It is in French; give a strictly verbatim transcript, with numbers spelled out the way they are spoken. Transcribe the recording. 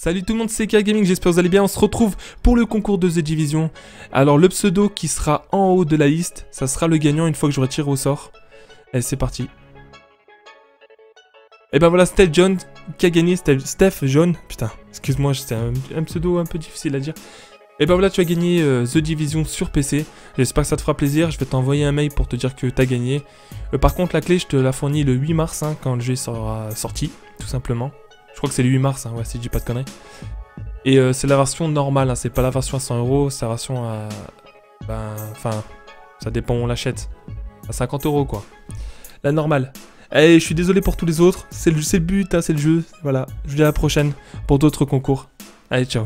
Salut tout le monde, c'est KGaming, j'espère que vous allez bien. On se retrouve pour le concours de The Division. Alors le pseudo qui sera en haut de la liste, ça sera le gagnant une fois que j'aurai tiré au sort. Et c'est parti. Et ben voilà, Steph John qui a gagné. Steph, Steph John, putain, excuse-moi, c'était un, un pseudo un peu difficile à dire. Et ben voilà, tu as gagné euh, The Division sur P C. J'espère que ça te fera plaisir. Je vais t'envoyer un mail pour te dire que tu as gagné. Euh, par contre, la clé, je te la fournis le huit mars, hein, quand le jeu sera sorti, tout simplement. Je crois que c'est le huit mars, hein, ouais, si je dis pas de conneries. Et euh, c'est la version normale, hein, c'est pas la version à cent euros, c'est la version à... Ben, enfin, ça dépend où on l'achète. À cinquante euros, quoi. La normale. Et je suis désolé pour tous les autres, c'est le, le but, hein, c'est le jeu. Voilà, je vous dis à la prochaine pour d'autres concours. Allez, ciao.